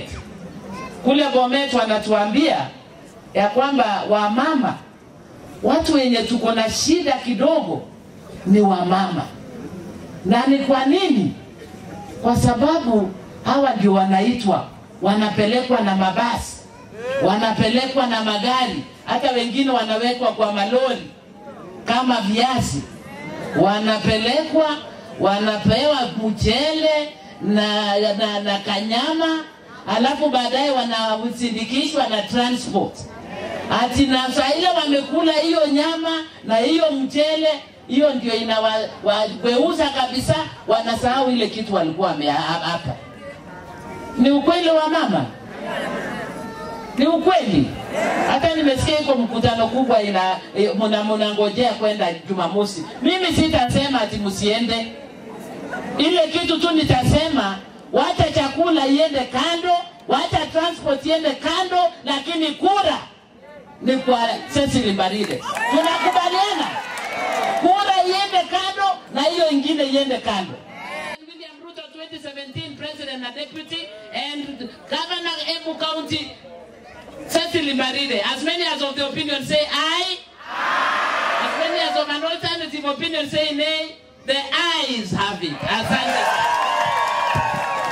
Bomet. Kule Bomet wanatuambia ya kwamba wamama, watu wenye tuko na shida kidogo ni wamama. Na ni kwa nini? Kwa sababu hawa ndio wanaitwa, wanapelekwa na mabasi, wanapelekwa na magari, hata wengine wanawekwa kwa malori kama viazi. Wanapelekwa, wanapewa mchele na kanyama, alafu baadaye wanasindikishwa na transport. Ati na saa ile wamekula hiyo nyama na hiyo mchele, hiyo ndio inawauza kabisa, wanasahau ile kitu walikuwa hapa. Ni ukweli wa mama? Ni ukweli. Hata nimesikia iko mkutano kubwa mnangojea kwenda Jumamosi. Mimi sitasema ati msiende. Ile kitu tu nitasema, wacha chakula iende kando, wacha transport iende kando, lakini kura ni kwa Ceci Limbaride. Tunakubaliana? Kura iende kando na hiyo ingine iende kando. William Ruto 2017 president and deputy and governor Abel County Ceci Limbaride. As many as of the opinion say aye. As many as of an alternative opinion say nay. The ayes have it. As